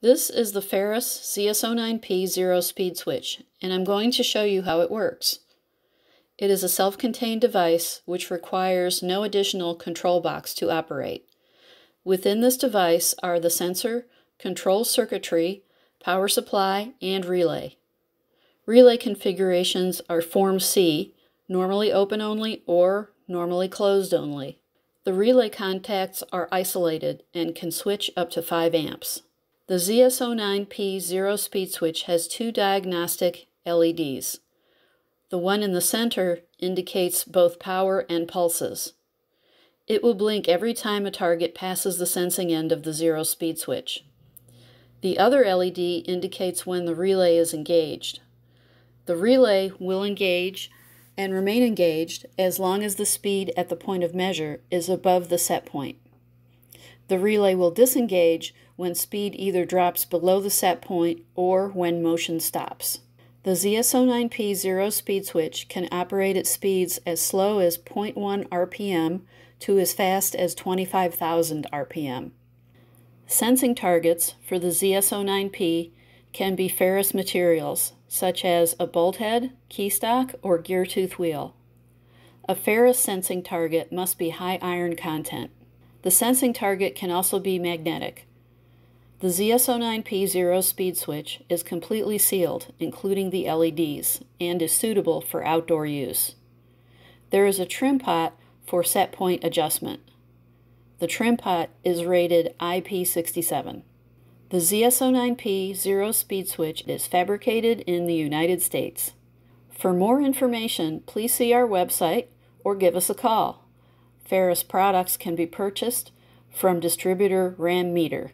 This is the Phares ZS09P 0-speed switch, and I'm going to show you how it works. It is a self-contained device which requires no additional control box to operate. Within this device are the sensor, control circuitry, power supply, and relay. Relay configurations are Form C, normally open only or normally closed only. The relay contacts are isolated and can switch up to 5 amps. The ZS09P 0-speed switch has 2 diagnostic LEDs. The one in the center indicates both power and pulses. It will blink every time a target passes the sensing end of the 0-speed switch. The other LED indicates when the relay is engaged. The relay will engage and remain engaged as long as the speed at the point of measure is above the set point. The relay will disengage when speed either drops below the set point or when motion stops. The ZS09P 0-speed switch can operate at speeds as slow as 0.1 RPM to as fast as 25,000 RPM. Sensing targets for the ZS09P can be ferrous materials, such as a bolt head, keystock, or gear tooth wheel. A ferrous sensing target must be high iron content. The sensing target can also be magnetic. The ZS09P 0-speed switch is completely sealed, including the LEDs, and is suitable for outdoor use. There is a trim pot for set point adjustment. The trim pot is rated IP67. The ZS09P 0-speed switch is fabricated in the United States. For more information, please see our website or give us a call. Phares products can be purchased from distributor RAM Meter.